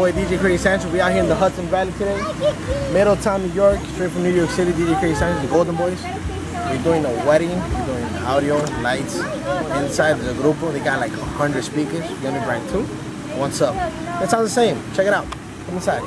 boy DJ Crazy Sanchez. We out here in the Hudson Valley today, Middletown, New York, straight from New York City. DJ Crazy Sanchez, the Golden Boys. We're doing a wedding, we're doing audio, lights. Inside the grupo, they got like 100 speakers. We're gonna bring two. What's up? That sounds the same. Check it out. Come inside.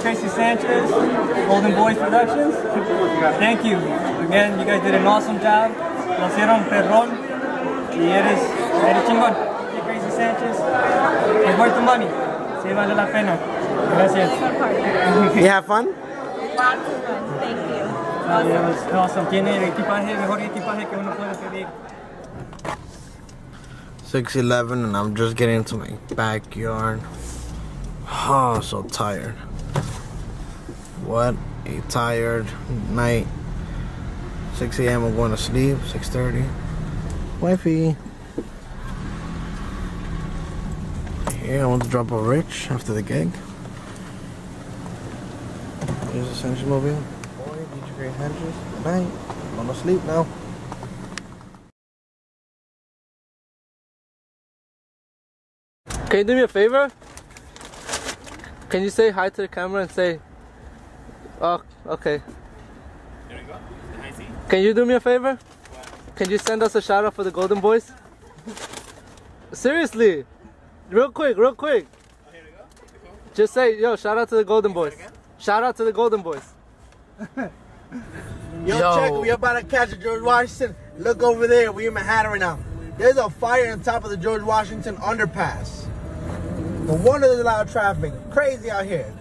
Crazy Sanchez, Golden Voice Productions. Thank you. Again, you guys did an awesome job. Lo hicieron perrón. Y eres chingón. Crazy Sanchez. It's worth the money. Se vale la pena. Gracias. You have fun? Lots of fun. Thank you. Yeah, it was awesome. Tiene el equipaje, mejor equipaje que uno puede pedir. 6:11 and I'm just getting into my backyard. Oh, I'm so tired. What a tired night. 6 a.m. I'm going to sleep. 6:30. Wifey. Here I want to drop off Rich after the gig. Here's the Sanchez mobile. Boy, did you great Sanchez? Good night. I'm going to sleep now. Can you do me a favor? Can you say hi to the camera and say? Oh, okay. There we go. I see. Can you do me a favor? What? Can you send us a shout out for the Golden Boys? Seriously, real quick. Oh, here we go. Just say, yo, shout out to the Golden Boys. Shout out to the Golden Boys. yo, check. We about to catch a George Washington. Look over there. We're in Manhattan right now. There's a fire on top of the George Washington underpass. No wonder there's a lot of traffic. Crazy out here.